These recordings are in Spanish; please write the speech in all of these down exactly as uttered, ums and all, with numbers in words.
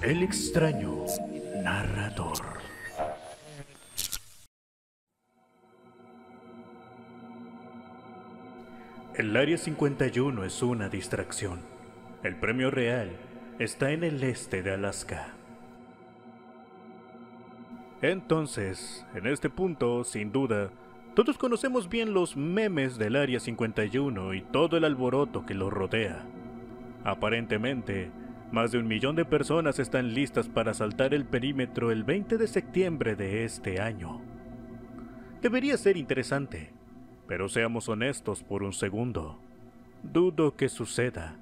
El extraño narrador. El área cincuenta y uno es una distracción. El premio real está en el este de Alaska. Entonces, en este punto, sin duda, todos conocemos bien los memes del área cincuenta y uno y todo el alboroto que los rodea. Aparentemente, más de un millón de personas están listas para asaltar el perímetro el veinte de septiembre de este año. Debería ser interesante, pero seamos honestos por un segundo. Dudo que suceda.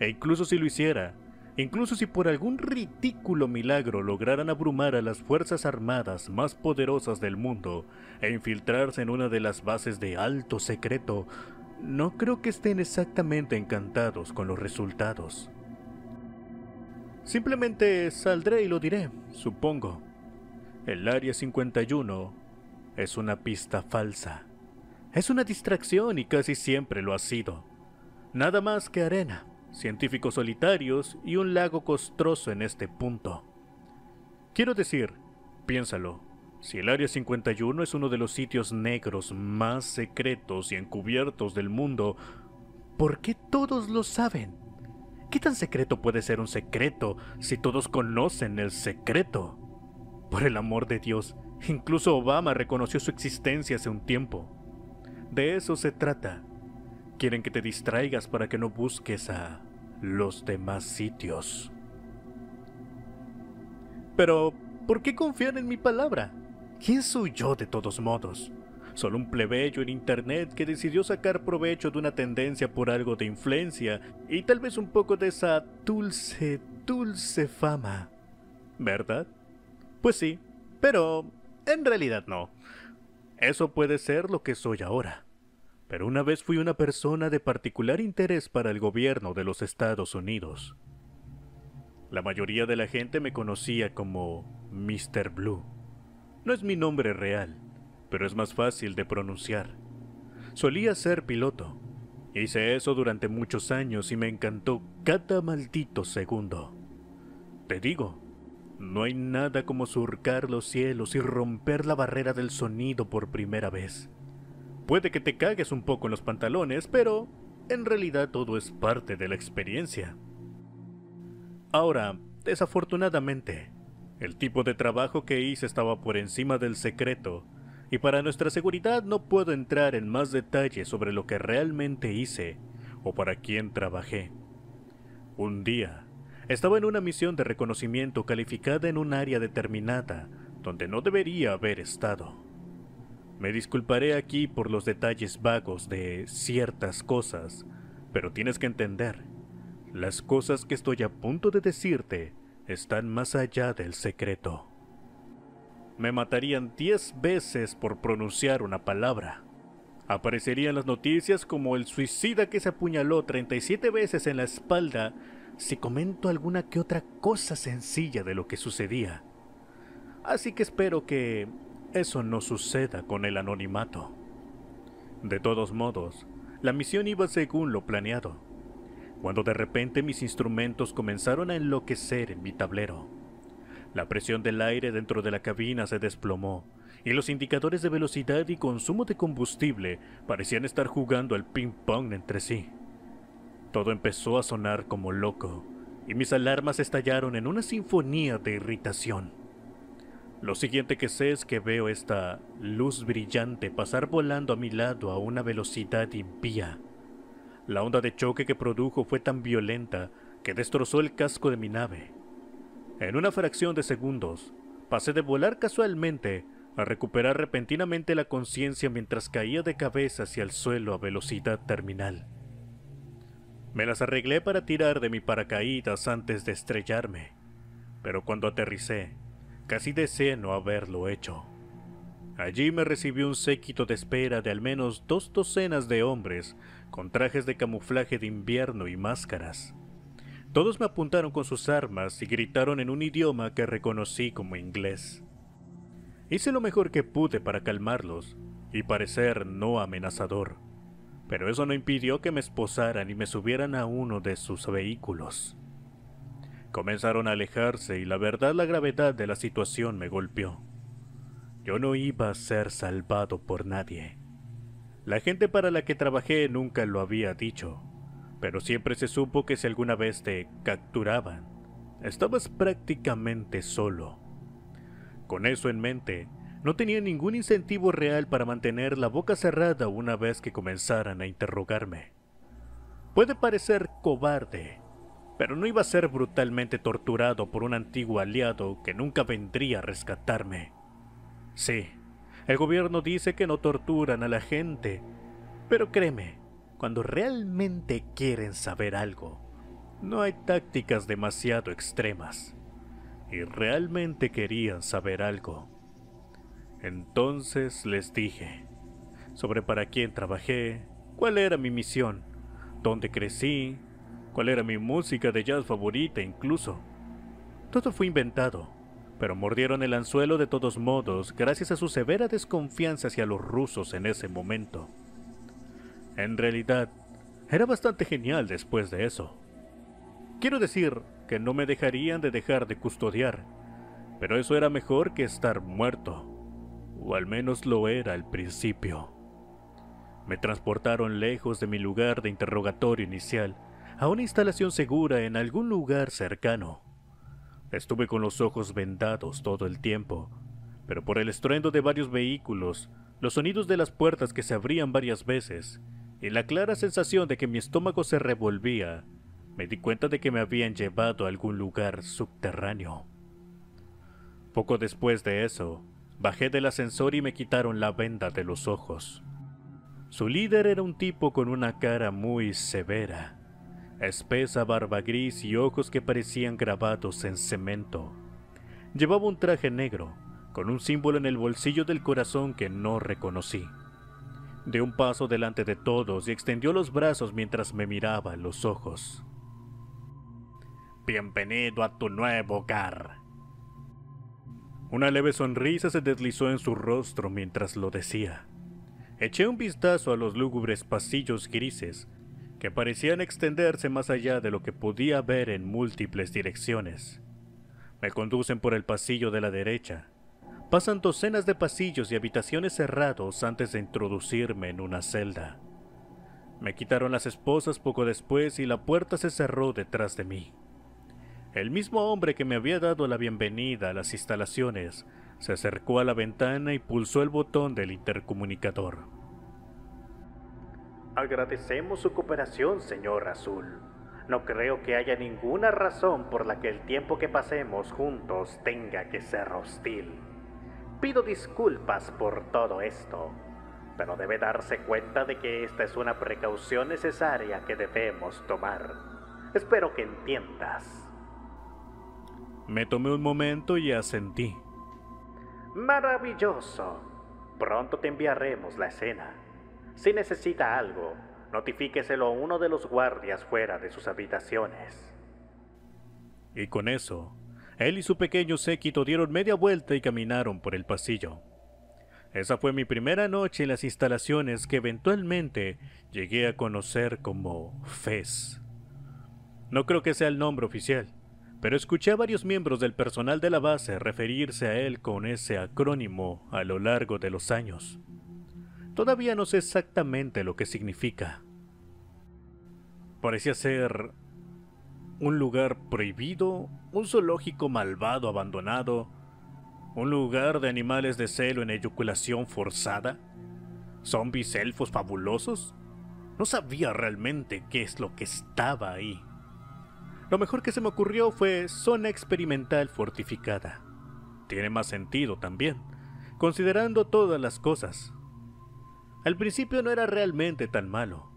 E incluso si lo hiciera, incluso si por algún ridículo milagro lograran abrumar a las fuerzas armadas más poderosas del mundo e infiltrarse en una de las bases de alto secreto, no creo que estén exactamente encantados con los resultados. Simplemente saldré y lo diré, supongo. El área cincuenta y uno es una pista falsa. Es una distracción y casi siempre lo ha sido. Nada más que arena, científicos solitarios y un lago costroso en este punto. Quiero decir, piénsalo, si el área cincuenta y uno es uno de los sitios negros más secretos y encubiertos del mundo, ¿por qué todos lo saben? ¿Qué tan secreto puede ser un secreto si todos conocen el secreto? Por el amor de Dios, incluso Obama reconoció su existencia hace un tiempo. De eso se trata. Quieren que te distraigas para que no busques a los demás sitios. Pero, ¿por qué confiar en mi palabra? ¿Quién soy yo de todos modos? Solo un plebeyo en internet que decidió sacar provecho de una tendencia por algo de influencia y tal vez un poco de esa dulce, dulce fama, ¿verdad? Pues sí, pero en realidad no. Eso puede ser lo que soy ahora. Pero una vez fui una persona de particular interés para el gobierno de los Estados Unidos. La mayoría de la gente me conocía como mister Blue. No es mi nombre real, pero es más fácil de pronunciar. Solía ser piloto. Hice eso durante muchos años y me encantó cada maldito segundo. Te digo, no hay nada como surcar los cielos y romper la barrera del sonido por primera vez. Puede que te cagues un poco en los pantalones, pero en realidad todo es parte de la experiencia. Ahora, desafortunadamente, el tipo de trabajo que hice estaba por encima del secreto. Y para nuestra seguridad no puedo entrar en más detalle sobre lo que realmente hice o para quién trabajé. Un día, estaba en una misión de reconocimiento calificada en un área determinada donde no debería haber estado. Me disculparé aquí por los detalles vagos de ciertas cosas, pero tienes que entender, las cosas que estoy a punto de decirte están más allá del secreto. Me matarían diez veces por pronunciar una palabra. Aparecería en las noticias como el suicida que se apuñaló treinta y siete veces en la espalda si comento alguna que otra cosa sencilla de lo que sucedía. Así que espero que eso no suceda con el anonimato. De todos modos, la misión iba según lo planeado, cuando de repente mis instrumentos comenzaron a enloquecer en mi tablero. La presión del aire dentro de la cabina se desplomó, y los indicadores de velocidad y consumo de combustible parecían estar jugando al ping-pong entre sí. Todo empezó a sonar como loco, y mis alarmas estallaron en una sinfonía de irritación. Lo siguiente que sé es que veo esta luz brillante pasar volando a mi lado a una velocidad impía. La onda de choque que produjo fue tan violenta que destrozó el casco de mi nave. En una fracción de segundos, pasé de volar casualmente a recuperar repentinamente la conciencia mientras caía de cabeza hacia el suelo a velocidad terminal. Me las arreglé para tirar de mi paracaídas antes de estrellarme, pero cuando aterricé, casi deseé no haberlo hecho. Allí me recibió un séquito de espera de al menos dos docenas de hombres con trajes de camuflaje de invierno y máscaras. Todos me apuntaron con sus armas y gritaron en un idioma que reconocí como inglés. Hice lo mejor que pude para calmarlos y parecer no amenazador. pero eso no impidió que me esposaran y me subieran a uno de sus vehículos. Comenzaron a alejarse y la verdad la gravedad de la situación me golpeó. Yo no iba a ser salvado por nadie. La gente para la que trabajé nunca lo había dicho, pero siempre se supo que si alguna vez te capturaban, estabas prácticamente solo. Con eso en mente, no tenía ningún incentivo real para mantener la boca cerrada una vez que comenzaran a interrogarme. Puede parecer cobarde, pero no iba a ser brutalmente torturado por un antiguo aliado que nunca vendría a rescatarme. Sí, el gobierno dice que no torturan a la gente, pero créeme, cuando realmente quieren saber algo, no hay tácticas demasiado extremas. Y realmente querían saber algo. Entonces les dije sobre para quién trabajé, cuál era mi misión, dónde crecí, cuál era mi música de jazz favorita incluso. Todo fue inventado, pero mordieron el anzuelo de todos modos gracias a su severa desconfianza hacia los rusos en ese momento. En realidad, era bastante genial después de eso. Quiero decir que no me dejarían de dejar de custodiar, pero eso era mejor que estar muerto, o al menos lo era al principio. Me transportaron lejos de mi lugar de interrogatorio inicial a una instalación segura en algún lugar cercano. Estuve con los ojos vendados todo el tiempo, pero por el estruendo de varios vehículos, los sonidos de las puertas que se abrían varias veces y la clara sensación de que mi estómago se revolvía, me di cuenta de que me habían llevado a algún lugar subterráneo. Poco después de eso, bajé del ascensor y me quitaron la venda de los ojos. Su líder era un tipo con una cara muy severa, espesa barba gris y ojos que parecían grabados en cemento. Llevaba un traje negro, con un símbolo en el bolsillo del corazón que no reconocí. Dio un paso delante de todos y extendió los brazos mientras me miraba en los ojos. Bienvenido a tu nuevo hogar. Una leve sonrisa se deslizó en su rostro mientras lo decía. Eché un vistazo a los lúgubres pasillos grises que parecían extenderse más allá de lo que podía ver en múltiples direcciones. Me conducen por el pasillo de la derecha. Pasan docenas de pasillos y habitaciones cerrados antes de introducirme en una celda. Me quitaron las esposas poco después y la puerta se cerró detrás de mí. El mismo hombre que me había dado la bienvenida a las instalaciones se acercó a la ventana y pulsó el botón del intercomunicador. Agradecemos su cooperación, señor Azul. No creo que haya ninguna razón por la que el tiempo que pasemos juntos tenga que ser hostil. Pido disculpas por todo esto, pero debe darse cuenta de que esta es una precaución necesaria que debemos tomar. Espero que entiendas. Me tomé un momento y asentí. Maravilloso. Pronto te enviaremos la escena. Si necesita algo, notifíqueselo a uno de los guardias fuera de sus habitaciones. Y con eso, él y su pequeño séquito dieron media vuelta y caminaron por el pasillo. Esa fue mi primera noche en las instalaciones que eventualmente llegué a conocer como Fez. No creo que sea el nombre oficial, pero escuché a varios miembros del personal de la base referirse a él con ese acrónimo a lo largo de los años. Todavía no sé exactamente lo que significa. Parecía ser un lugar prohibido, un zoológico malvado abandonado, un lugar de animales de celo en eyaculación forzada, zombis elfos fabulosos. No sabía realmente qué es lo que estaba ahí. Lo mejor que se me ocurrió fue zona experimental fortificada. Tiene más sentido también, considerando todas las cosas. Al principio no era realmente tan malo.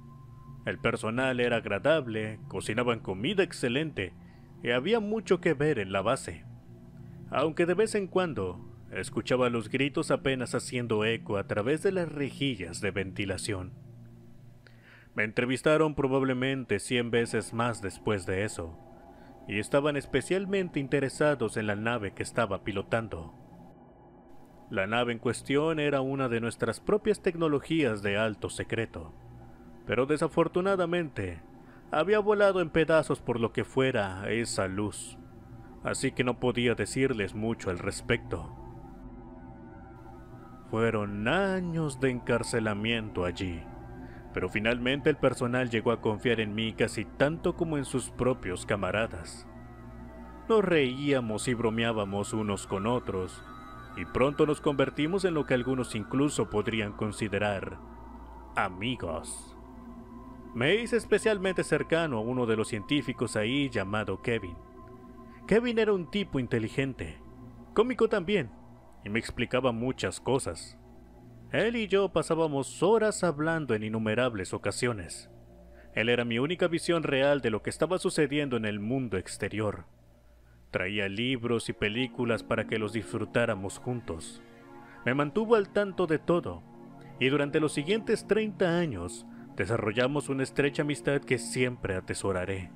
El personal era agradable, cocinaban comida excelente y había mucho que ver en la base. Aunque de vez en cuando escuchaba los gritos apenas haciendo eco a través de las rejillas de ventilación. Me entrevistaron probablemente cien veces más después de eso, y estaban especialmente interesados en la nave que estaba pilotando. La nave en cuestión era una de nuestras propias tecnologías de alto secreto, pero desafortunadamente había volado en pedazos por lo que fuera esa luz, así que no podía decirles mucho al respecto. Fueron años de encarcelamiento allí, pero finalmente el personal llegó a confiar en mí casi tanto como en sus propios camaradas. Nos reíamos y bromeábamos unos con otros, y pronto nos convertimos en lo que algunos incluso podrían considerar amigos. Me hice especialmente cercano a uno de los científicos ahí llamado Kevin. Kevin era un tipo inteligente, cómico también, y me explicaba muchas cosas. Él y yo pasábamos horas hablando en innumerables ocasiones. Él era mi única visión real de lo que estaba sucediendo en el mundo exterior. Traía libros y películas para que los disfrutáramos juntos. Me mantuvo al tanto de todo, y durante los siguientes treinta años desarrollamos una estrecha amistad que siempre atesoraré.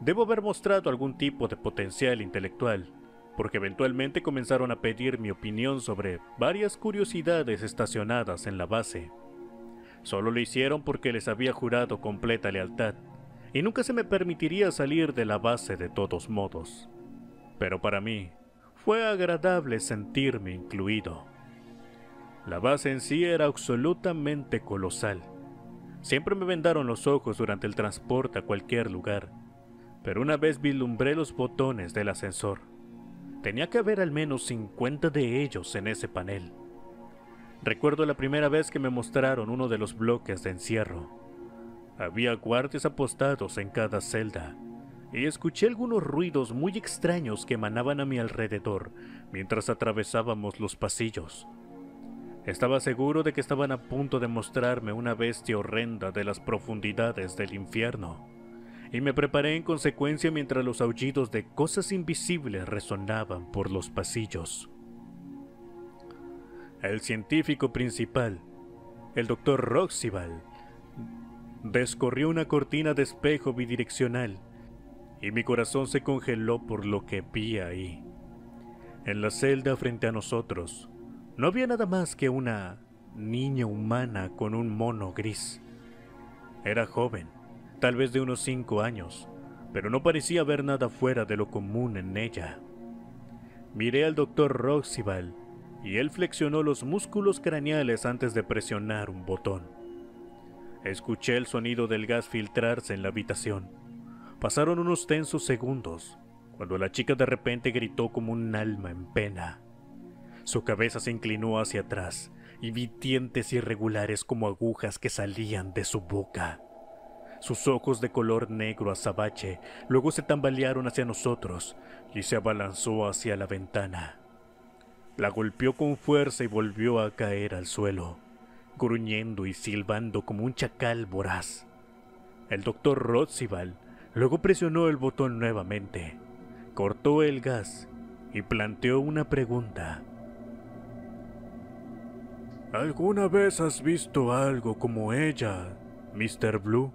Debo haber mostrado algún tipo de potencial intelectual, porque eventualmente comenzaron a pedir mi opinión sobre varias curiosidades estacionadas en la base. Solo lo hicieron porque les había jurado completa lealtad, y nunca se me permitiría salir de la base de todos modos. Pero para mí, fue agradable sentirme incluido. La base en sí era absolutamente colosal. Siempre me vendaron los ojos durante el transporte a cualquier lugar, pero una vez vislumbré los botones del ascensor. Tenía que haber al menos cincuenta de ellos en ese panel. Recuerdo la primera vez que me mostraron uno de los bloques de encierro. Había guardias apostados en cada celda, y escuché algunos ruidos muy extraños que emanaban a mi alrededor mientras atravesábamos los pasillos. Estaba seguro de que estaban a punto de mostrarme una bestia horrenda de las profundidades del infierno, y me preparé en consecuencia mientras los aullidos de cosas invisibles resonaban por los pasillos. El científico principal, el doctor Roxival, descorrió una cortina de espejo bidireccional, y mi corazón se congeló por lo que vi ahí. En la celda frente a nosotros, no había nada más que una niña humana con un mono gris. Era joven, tal vez de unos cinco años, pero no parecía haber nada fuera de lo común en ella. Miré al doctor Roxival, y él flexionó los músculos craneales antes de presionar un botón. Escuché el sonido del gas filtrarse en la habitación. Pasaron unos tensos segundos, cuando la chica de repente gritó como un alma en pena. Su cabeza se inclinó hacia atrás, y vi dientes irregulares como agujas que salían de su boca. Sus ojos de color negro azabache luego se tambalearon hacia nosotros, y se abalanzó hacia la ventana. La golpeó con fuerza y volvió a caer al suelo, gruñendo y silbando como un chacal voraz. El doctor Roxival luego presionó el botón nuevamente, cortó el gas y planteó una pregunta. ¿Alguna vez has visto algo como ella, mister Blue?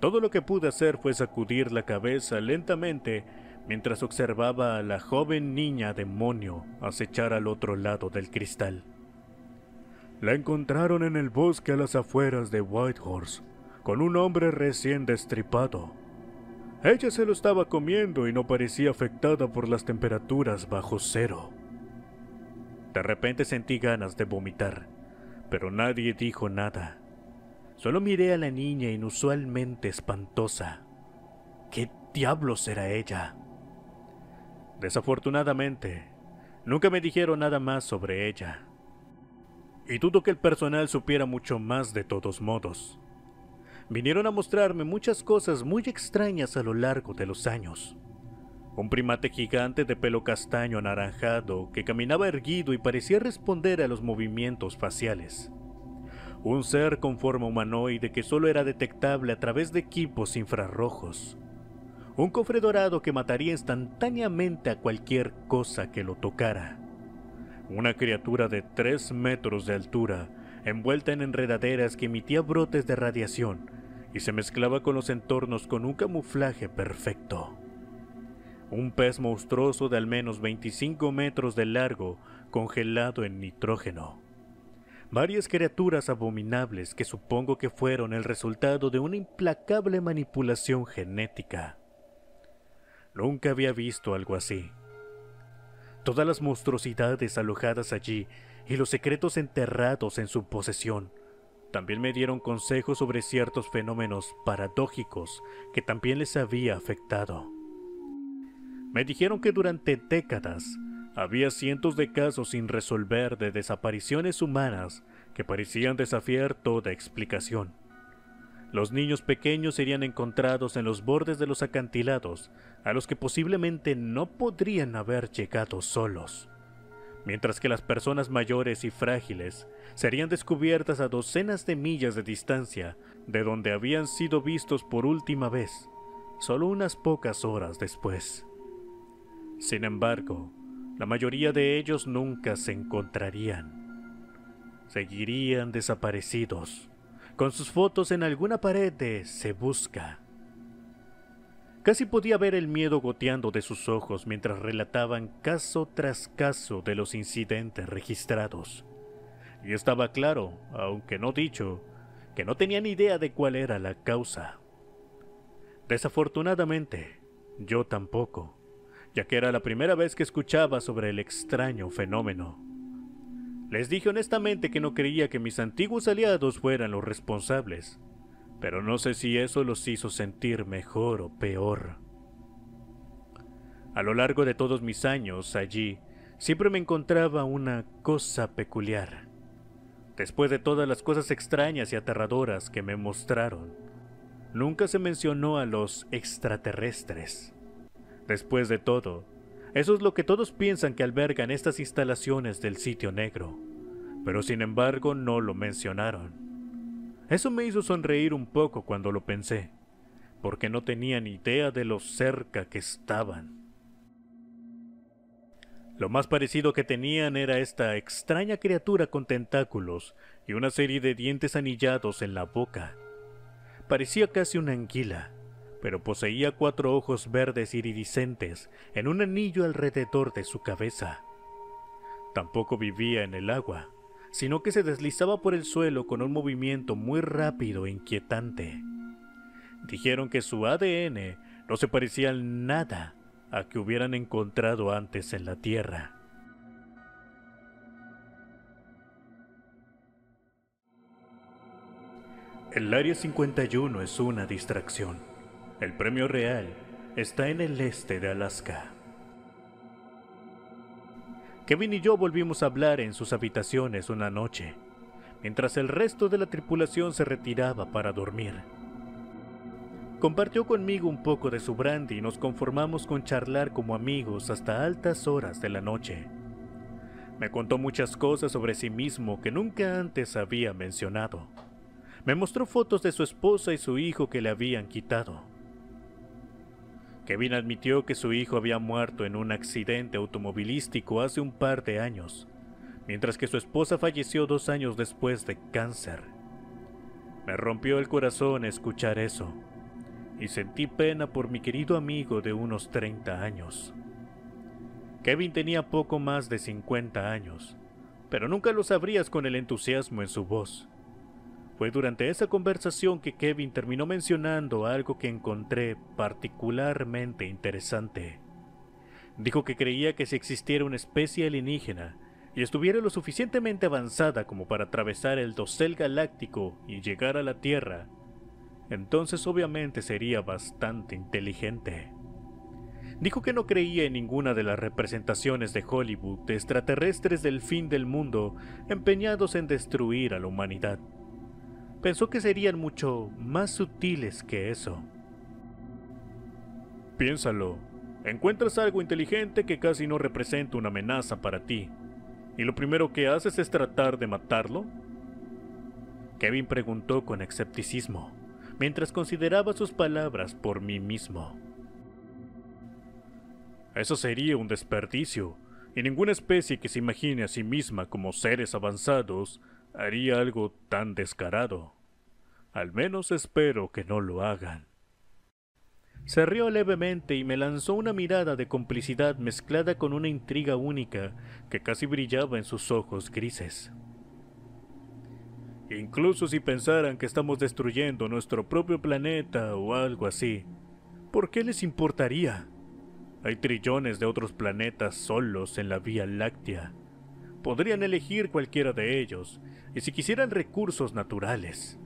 Todo lo que pude hacer fue sacudir la cabeza lentamente mientras observaba a la joven niña demonio acechar al otro lado del cristal. La encontraron en el bosque a las afueras de Whitehorse, con un hombre recién destripado. Ella se lo estaba comiendo y no parecía afectada por las temperaturas bajo cero. De repente sentí ganas de vomitar, pero nadie dijo nada. Solo miré a la niña inusualmente espantosa. ¿Qué diablos era ella? Desafortunadamente, nunca me dijeron nada más sobre ella. Y dudo que el personal supiera mucho más de todos modos. Vinieron a mostrarme muchas cosas muy extrañas a lo largo de los años. Un primate gigante de pelo castaño anaranjado que caminaba erguido y parecía responder a los movimientos faciales. Un ser con forma humanoide que solo era detectable a través de equipos infrarrojos. Un cofre dorado que mataría instantáneamente a cualquier cosa que lo tocara. Una criatura de tres metros de altura, envuelta en enredaderas que emitía brotes de radiación y se mezclaba con los entornos con un camuflaje perfecto. Un pez monstruoso de al menos veinticinco metros de largo, congelado en nitrógeno. Varias criaturas abominables que supongo que fueron el resultado de una implacable manipulación genética. Nunca había visto algo así. Todas las monstruosidades alojadas allí y los secretos enterrados en su posesión. También me dieron consejos sobre ciertos fenómenos paradójicos que también les había afectado. Me dijeron que durante décadas había cientos de casos sin resolver de desapariciones humanas que parecían desafiar toda explicación. Los niños pequeños serían encontrados en los bordes de los acantilados, a los que posiblemente no podrían haber llegado solos, mientras que las personas mayores y frágiles serían descubiertas a docenas de millas de distancia de donde habían sido vistos por última vez, solo unas pocas horas después. Sin embargo, la mayoría de ellos nunca se encontrarían. Seguirían desaparecidos, con sus fotos en alguna pared de Se Busca. Casi podía ver el miedo goteando de sus ojos mientras relataban caso tras caso de los incidentes registrados. Y estaba claro, aunque no dicho, que no tenían idea de cuál era la causa. Desafortunadamente, yo tampoco, ya que era la primera vez que escuchaba sobre el extraño fenómeno. Les dije honestamente que no creía que mis antiguos aliados fueran los responsables, pero no sé si eso los hizo sentir mejor o peor. A lo largo de todos mis años allí, siempre me encontraba una cosa peculiar. Después de todas las cosas extrañas y aterradoras que me mostraron, nunca se mencionó a los extraterrestres. Después de todo, eso es lo que todos piensan que albergan estas instalaciones del sitio negro, pero sin embargo no lo mencionaron. Eso me hizo sonreír un poco cuando lo pensé, porque no tenían idea de lo cerca que estaban. Lo más parecido que tenían era esta extraña criatura con tentáculos y una serie de dientes anillados en la boca. Parecía casi una anguila, pero poseía cuatro ojos verdes iridiscentes en un anillo alrededor de su cabeza. Tampoco vivía en el agua, sino que se deslizaba por el suelo con un movimiento muy rápido e inquietante. Dijeron que su A D N no se parecía en nada a que hubieran encontrado antes en la Tierra. El Área cincuenta y uno es una distracción. El premio real está en el este de Alaska. Kevin y yo volvimos a hablar en sus habitaciones una noche, mientras el resto de la tripulación se retiraba para dormir. Compartió conmigo un poco de su brandy y nos conformamos con charlar como amigos hasta altas horas de la noche. Me contó muchas cosas sobre sí mismo que nunca antes había mencionado. Me mostró fotos de su esposa y su hijo que le habían quitado. Kevin admitió que su hijo había muerto en un accidente automovilístico hace un par de años, mientras que su esposa falleció dos años después de cáncer. Me rompió el corazón escuchar eso, y sentí pena por mi querido amigo de unos treinta años. Kevin tenía poco más de cincuenta años, pero nunca lo sabrías con el entusiasmo en su voz. Fue durante esa conversación que Kevin terminó mencionando algo que encontré particularmente interesante. Dijo que creía que si existiera una especie alienígena y estuviera lo suficientemente avanzada como para atravesar el dosel galáctico y llegar a la Tierra, entonces obviamente sería bastante inteligente. Dijo que no creía en ninguna de las representaciones de Hollywood de extraterrestres del fin del mundo empeñados en destruir a la humanidad. Pensó que serían mucho más sutiles que eso. Piénsalo, encuentras algo inteligente que casi no representa una amenaza para ti, y lo primero que haces es tratar de matarlo. Kevin preguntó con escepticismo, mientras consideraba sus palabras por mí mismo. Eso sería un desperdicio, y ninguna especie que se imagine a sí misma como seres avanzados haría algo tan descarado. Al menos espero que no lo hagan. Se rió levemente y me lanzó una mirada de complicidad mezclada con una intriga única que casi brillaba en sus ojos grises. Incluso si pensaran que estamos destruyendo nuestro propio planeta o algo así, ¿por qué les importaría? Hay trillones de otros planetas solos en la Vía Láctea. Podrían elegir cualquiera de ellos, y si quisieran recursos naturales.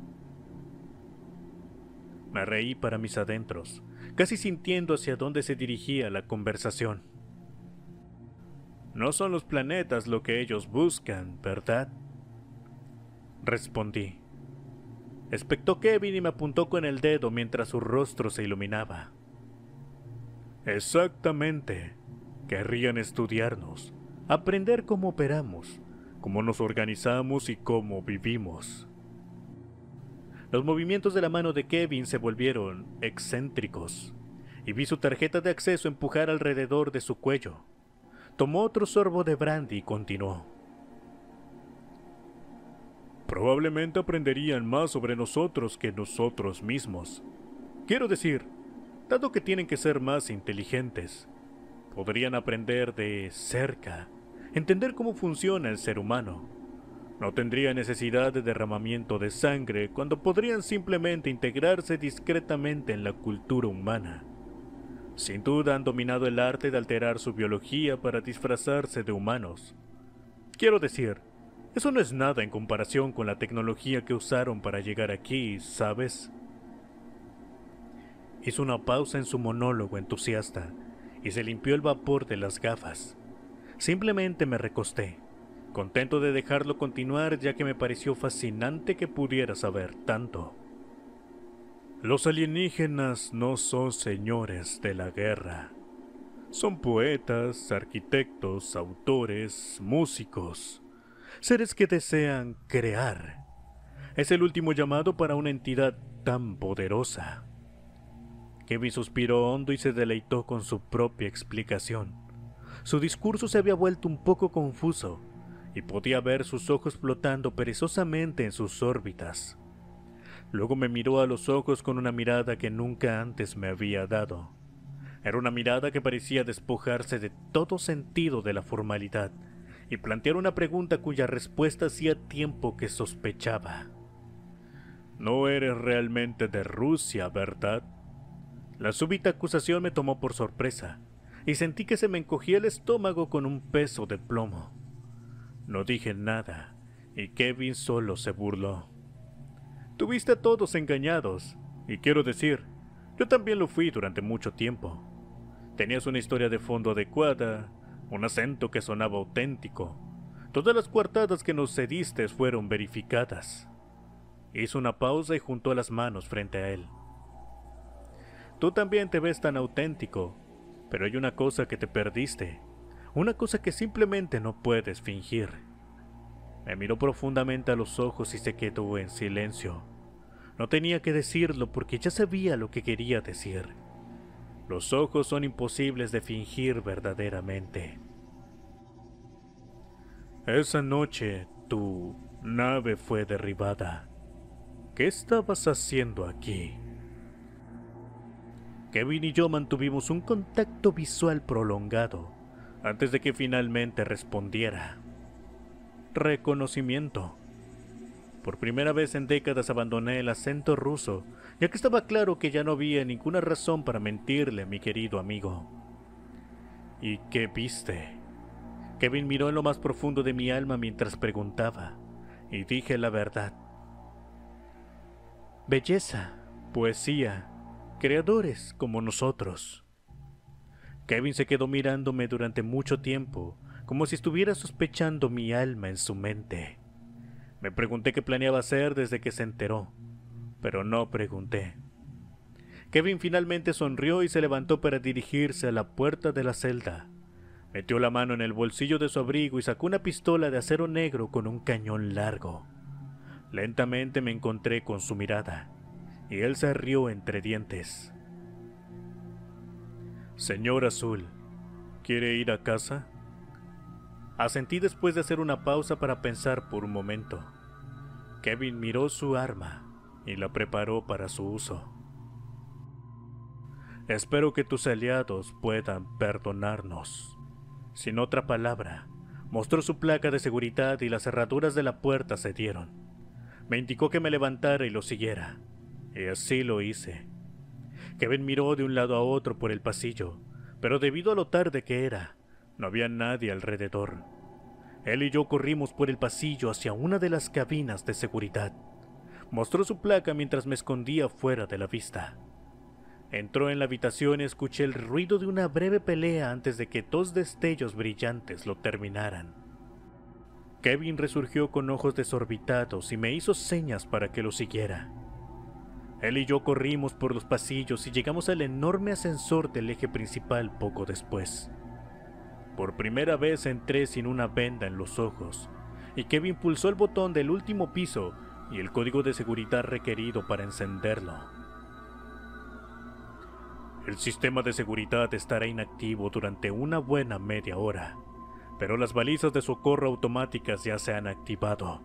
Me reí para mis adentros, casi sintiendo hacia dónde se dirigía la conversación. No son los planetas lo que ellos buscan, ¿verdad? Respondí. Espectó Kevin y me apuntó con el dedo mientras su rostro se iluminaba. Exactamente. Querrían estudiarnos, aprender cómo operamos, cómo nos organizamos y cómo vivimos. Los movimientos de la mano de Kevin se volvieron excéntricos, y vi su tarjeta de acceso empujar alrededor de su cuello. Tomó otro sorbo de brandy y continuó. Probablemente aprenderían más sobre nosotros que nosotros mismos. Quiero decir, dado que tienen que ser más inteligentes, podrían aprender de cerca, entender cómo funciona el ser humano. No tendría necesidad de derramamiento de sangre cuando podrían simplemente integrarse discretamente en la cultura humana. Sin duda han dominado el arte de alterar su biología para disfrazarse de humanos. Quiero decir, eso no es nada en comparación con la tecnología que usaron para llegar aquí, ¿sabes? Hizo una pausa en su monólogo entusiasta y se limpió el vapor de las gafas. Simplemente me recosté, contento de dejarlo continuar, ya que me pareció fascinante que pudiera saber tanto. Los alienígenas no son señores de la guerra. Son poetas, arquitectos, autores, músicos, seres que desean crear. Es el último llamado para una entidad tan poderosa. Kevin suspiró hondo y se deleitó con su propia explicación. Su discurso se había vuelto un poco confuso, y podía ver sus ojos flotando perezosamente en sus órbitas. Luego me miró a los ojos con una mirada que nunca antes me había dado. Era una mirada que parecía despojarse de todo sentido de la formalidad y plantear una pregunta cuya respuesta hacía tiempo que sospechaba. No eres realmente de Rusia, ¿verdad? La súbita acusación me tomó por sorpresa y sentí que se me encogía el estómago con un peso de plomo. No dije nada, y Kevin solo se burló. Tuviste a todos engañados, y quiero decir, yo también lo fui durante mucho tiempo. Tenías una historia de fondo adecuada, un acento que sonaba auténtico. Todas las coartadas que nos cediste fueron verificadas. Hizo una pausa y juntó las manos frente a él. Tú también te ves tan auténtico, pero hay una cosa que te perdiste. Una cosa que simplemente no puedes fingir. Me miró profundamente a los ojos y se quedó en silencio. No tenía que decirlo porque ya sabía lo que quería decir. Los ojos son imposibles de fingir verdaderamente. Esa noche, tu nave fue derribada. ¿Qué estabas haciendo aquí? Kevin y yo mantuvimos un contacto visual prolongado antes de que finalmente respondiera. Reconocimiento. Por primera vez en décadas abandoné el acento ruso, ya que estaba claro que ya no había ninguna razón para mentirle a mi querido amigo. ¿Y qué viste? Kevin miró en lo más profundo de mi alma mientras preguntaba, y dije la verdad. Belleza, poesía, creadores como nosotros. Kevin se quedó mirándome durante mucho tiempo, como si estuviera sospechando mi alma en su mente. Me pregunté qué planeaba hacer desde que se enteró, pero no pregunté. Kevin finalmente sonrió y se levantó para dirigirse a la puerta de la celda. Metió la mano en el bolsillo de su abrigo y sacó una pistola de acero negro con un cañón largo. Lentamente me encontré con su mirada, y él se rió entre dientes. Señor Azul, ¿quiere ir a casa? Asentí después de hacer una pausa para pensar por un momento. Kevin miró su arma y la preparó para su uso. Espero que tus aliados puedan perdonarnos. Sin otra palabra, mostró su placa de seguridad y las cerraduras de la puerta se dieron. Me indicó que me levantara y lo siguiera, y así lo hice. Kevin miró de un lado a otro por el pasillo, pero debido a lo tarde que era, no había nadie alrededor. Él y yo corrimos por el pasillo hacia una de las cabinas de seguridad. Mostró su placa mientras me escondía fuera de la vista. Entró en la habitación y escuché el ruido de una breve pelea antes de que dos destellos brillantes lo terminaran. Kevin resurgió con ojos desorbitados y me hizo señas para que lo siguiera. Él y yo corrimos por los pasillos y llegamos al enorme ascensor del eje principal poco después. Por primera vez entré sin una venda en los ojos, y Kevin pulsó el botón del último piso y el código de seguridad requerido para encenderlo. El sistema de seguridad estará inactivo durante una buena media hora, pero las balizas de socorro automáticas ya se han activado.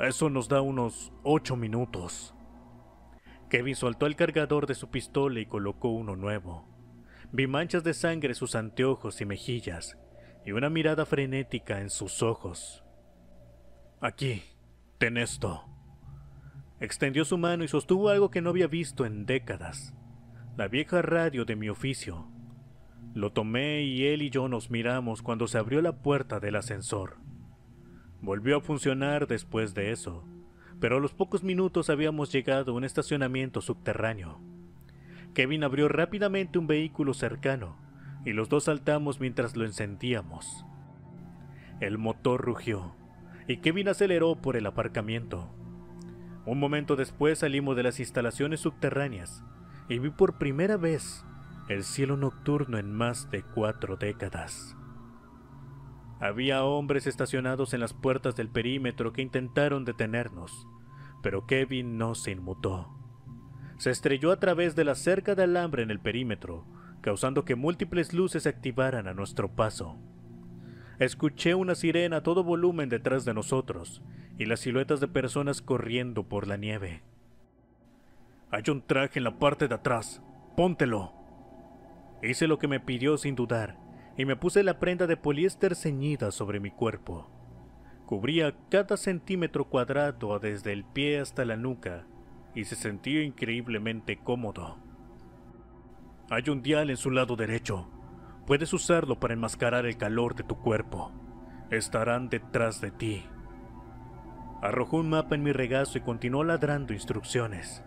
Eso nos da unos ocho minutos. Kevin soltó el cargador de su pistola y colocó uno nuevo. Vi manchas de sangre en sus anteojos y mejillas, y una mirada frenética en sus ojos. «Aquí, ten esto». Extendió su mano y sostuvo algo que no había visto en décadas, la vieja radio de mi oficio. Lo tomé y él y yo nos miramos cuando se abrió la puerta del ascensor. Volvió a funcionar después de eso, pero a los pocos minutos habíamos llegado a un estacionamiento subterráneo. Kevin abrió rápidamente un vehículo cercano, y los dos saltamos mientras lo encendíamos. El motor rugió, y Kevin aceleró por el aparcamiento. Un momento después salimos de las instalaciones subterráneas, y vi por primera vez el cielo nocturno en más de cuatro décadas. Había hombres estacionados en las puertas del perímetro que intentaron detenernos, pero Kevin no se inmutó. Se estrelló a través de la cerca de alambre en el perímetro, causando que múltiples luces se activaran a nuestro paso. Escuché una sirena a todo volumen detrás de nosotros y las siluetas de personas corriendo por la nieve. «Hay un traje en la parte de atrás, póntelo». Hice lo que me pidió sin dudar y me puse la prenda de poliéster ceñida sobre mi cuerpo. Cubría cada centímetro cuadrado desde el pie hasta la nuca, y se sentía increíblemente cómodo. «Hay un dial en su lado derecho. Puedes usarlo para enmascarar el calor de tu cuerpo. Estarán detrás de ti». Arrojó un mapa en mi regazo y continuó ladrando instrucciones.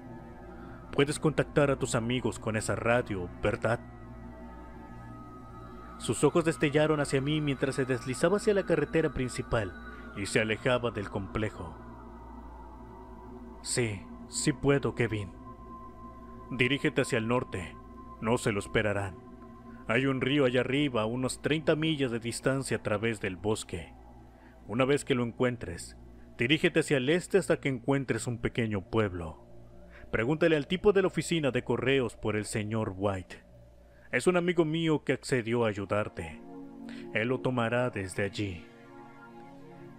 «Puedes contactar a tus amigos con esa radio, ¿verdad?». Sus ojos destellaron hacia mí mientras se deslizaba hacia la carretera principal y se alejaba del complejo. «Sí. Sí puedo, Kevin. Dirígete hacia el norte. No se lo esperarán. Hay un río allá arriba a unas treinta millas de distancia a través del bosque. Una vez que lo encuentres, dirígete hacia el este hasta que encuentres un pequeño pueblo. Pregúntale al tipo de la oficina de correos por el señor White. Es un amigo mío que accedió a ayudarte. Él lo tomará desde allí».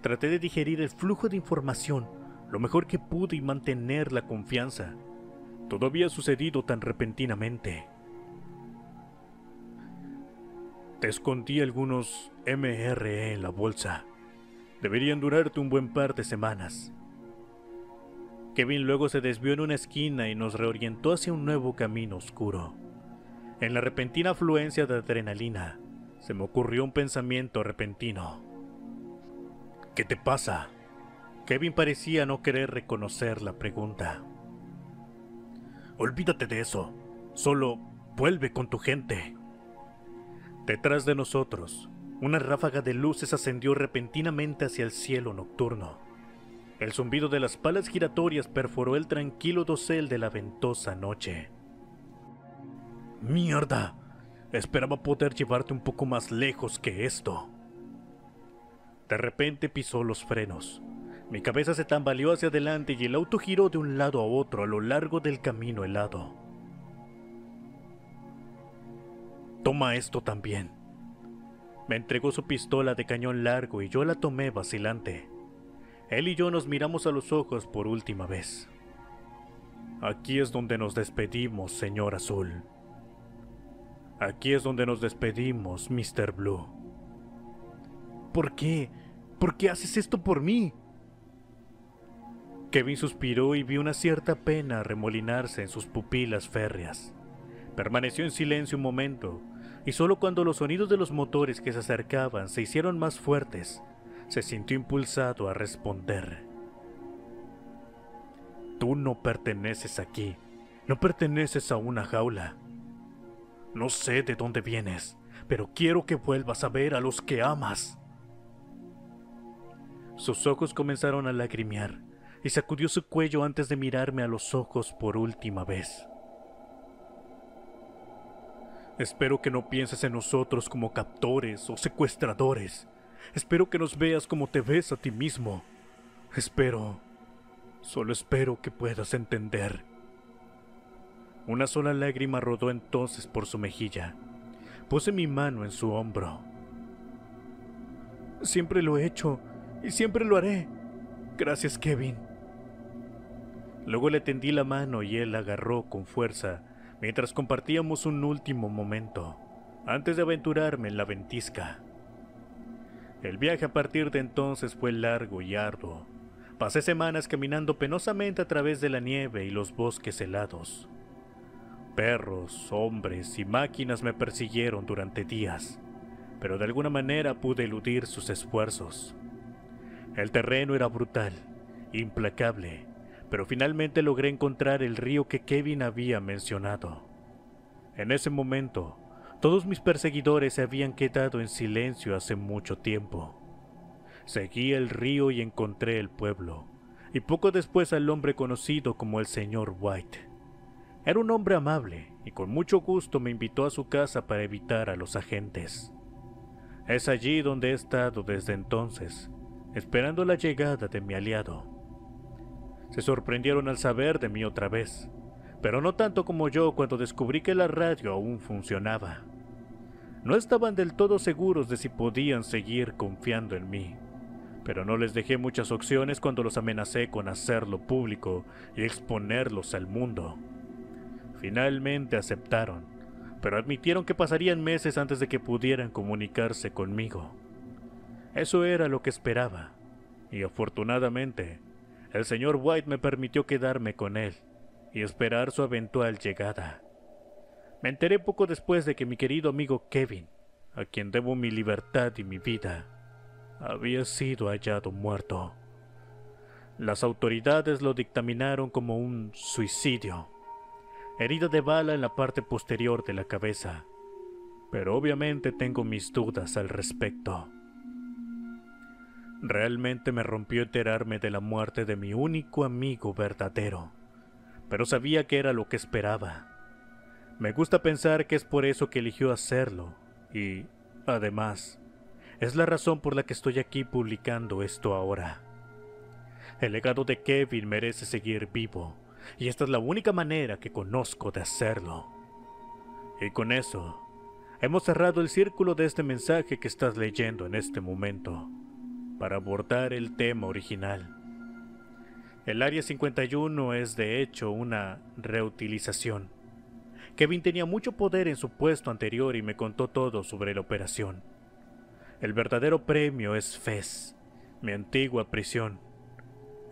Traté de digerir el flujo de información lo mejor que pude y mantener la confianza. Todo había sucedido tan repentinamente. «Te escondí algunos M R E en la bolsa. Deberían durarte un buen par de semanas». Kevin luego se desvió en una esquina y nos reorientó hacia un nuevo camino oscuro. En la repentina afluencia de adrenalina, se me ocurrió un pensamiento repentino. «¿Qué te pasa?». Kevin parecía no querer reconocer la pregunta. «Olvídate de eso. Solo vuelve con tu gente». Detrás de nosotros, una ráfaga de luces ascendió repentinamente hacia el cielo nocturno. El zumbido de las palas giratorias perforó el tranquilo dosel de la ventosa noche. «¡Mierda! Esperaba poder llevarte un poco más lejos que esto». De repente pisó los frenos. Mi cabeza se tambaleó hacia adelante y el auto giró de un lado a otro a lo largo del camino helado. «Toma esto también». Me entregó su pistola de cañón largo y yo la tomé vacilante. Él y yo nos miramos a los ojos por última vez. «Aquí es donde nos despedimos, señor Azul. Aquí es donde nos despedimos, mister Blue». «¿Por qué? ¿Por qué haces esto por mí?». Kevin suspiró y vio una cierta pena remolinarse en sus pupilas férreas. Permaneció en silencio un momento, y solo cuando los sonidos de los motores que se acercaban se hicieron más fuertes, se sintió impulsado a responder. Tú no perteneces aquí, no perteneces a una jaula. No sé de dónde vienes, pero quiero que vuelvas a ver a los que amas. Sus ojos comenzaron a lagrimear, y sacudió su cuello antes de mirarme a los ojos por última vez. Espero que no pienses en nosotros como captores o secuestradores. Espero que nos veas como te ves a ti mismo. Espero, solo espero que puedas entender. Una sola lágrima rodó entonces por su mejilla. Puse mi mano en su hombro. Siempre lo he hecho y siempre lo haré. Gracias, Kevin. Luego le tendí la mano y él la agarró con fuerza, mientras compartíamos un último momento, antes de aventurarme en la ventisca. El viaje a partir de entonces fue largo y arduo. Pasé semanas caminando penosamente a través de la nieve y los bosques helados. Perros, hombres y máquinas me persiguieron durante días, pero de alguna manera pude eludir sus esfuerzos. El terreno era brutal, implacable, pero finalmente logré encontrar el río que Kevin había mencionado. En ese momento, todos mis perseguidores se habían quedado en silencio hace mucho tiempo. Seguí el río y encontré el pueblo, y poco después al hombre conocido como el señor White. Era un hombre amable, y con mucho gusto me invitó a su casa para evitar a los agentes. Es allí donde he estado desde entonces, esperando la llegada de mi aliado. Se sorprendieron al saber de mí otra vez, pero no tanto como yo cuando descubrí que la radio aún funcionaba. No estaban del todo seguros de si podían seguir confiando en mí, pero no les dejé muchas opciones cuando los amenacé con hacerlo público y exponerlos al mundo. Finalmente aceptaron, pero admitieron que pasarían meses antes de que pudieran comunicarse conmigo. Eso era lo que esperaba, y afortunadamente, el señor White me permitió quedarme con él y esperar su eventual llegada. Me enteré poco después de que mi querido amigo Kevin, a quien debo mi libertad y mi vida, había sido hallado muerto. Las autoridades lo dictaminaron como un suicidio, herida de bala en la parte posterior de la cabeza, pero obviamente tengo mis dudas al respecto. Realmente me rompió enterarme de la muerte de mi único amigo verdadero, pero sabía que era lo que esperaba. Me gusta pensar que es por eso que eligió hacerlo y, además, es la razón por la que estoy aquí publicando esto ahora. El legado de Kevin merece seguir vivo, y esta es la única manera que conozco de hacerlo. Y con eso, hemos cerrado el círculo de este mensaje que estás leyendo en este momento, para abordar el tema original. El área cincuenta y uno es de hecho una reutilización. Kevin tenía mucho poder en su puesto anterior y me contó todo sobre la operación. El verdadero premio es Fez, mi antigua prisión.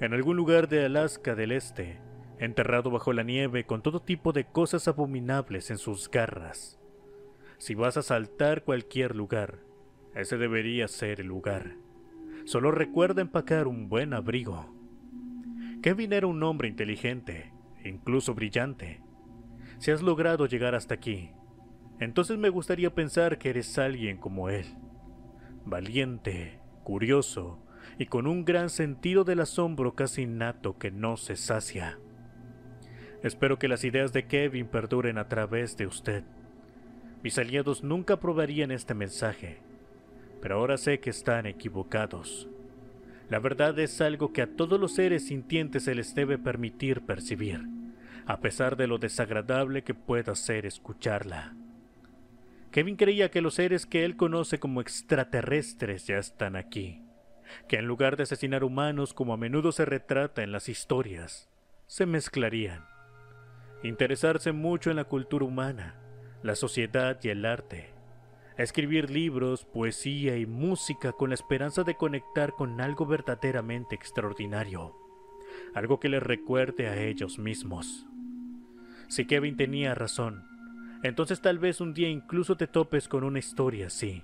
En algún lugar de Alaska del Este, enterrado bajo la nieve con todo tipo de cosas abominables en sus garras. Si vas a saltar cualquier lugar, ese debería ser el lugar. Solo recuerda empacar un buen abrigo. Kevin era un hombre inteligente, incluso brillante. Si has logrado llegar hasta aquí, entonces me gustaría pensar que eres alguien como él. Valiente, curioso y con un gran sentido del asombro casi innato que no se sacia. Espero que las ideas de Kevin perduren a través de usted. Mis aliados nunca aprobarían este mensaje, pero ahora sé que están equivocados. La verdad es algo que a todos los seres sintientes se les debe permitir percibir, a pesar de lo desagradable que pueda ser escucharla. Kevin creía que los seres que él conoce como extraterrestres ya están aquí, que en lugar de asesinar humanos como a menudo se retrata en las historias, se mezclarían. Interesarse mucho en la cultura humana, la sociedad y el arte, escribir libros, poesía y música con la esperanza de conectar con algo verdaderamente extraordinario, algo que les recuerde a ellos mismos. Si Kevin tenía razón, entonces tal vez un día incluso te topes con una historia así.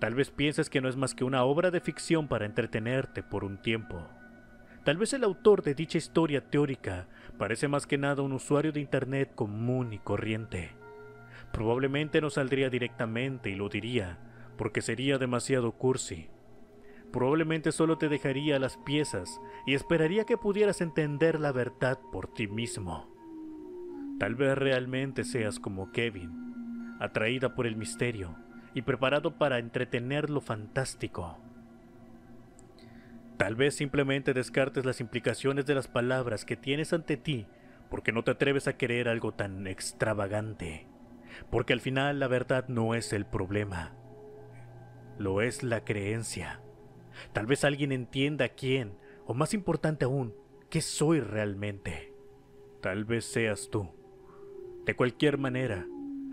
Tal vez pienses que no es más que una obra de ficción para entretenerte por un tiempo. Tal vez el autor de dicha historia teórica parece más que nada un usuario de internet común y corriente. Probablemente no saldría directamente y lo diría, porque sería demasiado cursi. Probablemente solo te dejaría las piezas y esperaría que pudieras entender la verdad por ti mismo. Tal vez realmente seas como Kevin, atraída por el misterio y preparado para entretener lo fantástico. Tal vez simplemente descartes las implicaciones de las palabras que tienes ante ti porque no te atreves a querer algo tan extravagante. Porque al final la verdad no es el problema, lo es la creencia. Tal vez alguien entienda quién, o más importante aún, qué soy realmente. Tal vez seas tú. De cualquier manera,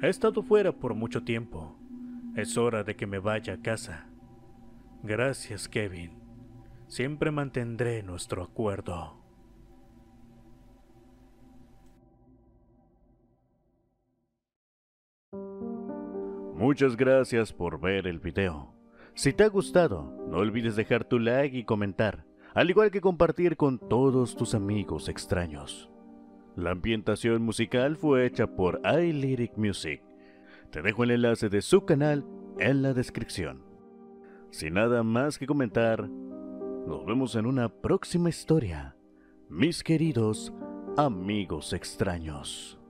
he estado fuera por mucho tiempo. Es hora de que me vaya a casa. Gracias, Kevin. Siempre mantendré nuestro acuerdo. Muchas gracias por ver el video. Si te ha gustado, no olvides dejar tu like y comentar, al igual que compartir con todos tus amigos extraños. La ambientación musical fue hecha por ILiryc Music. Te dejo el enlace de su canal en la descripción. Sin nada más que comentar, nos vemos en una próxima historia, mis queridos amigos extraños.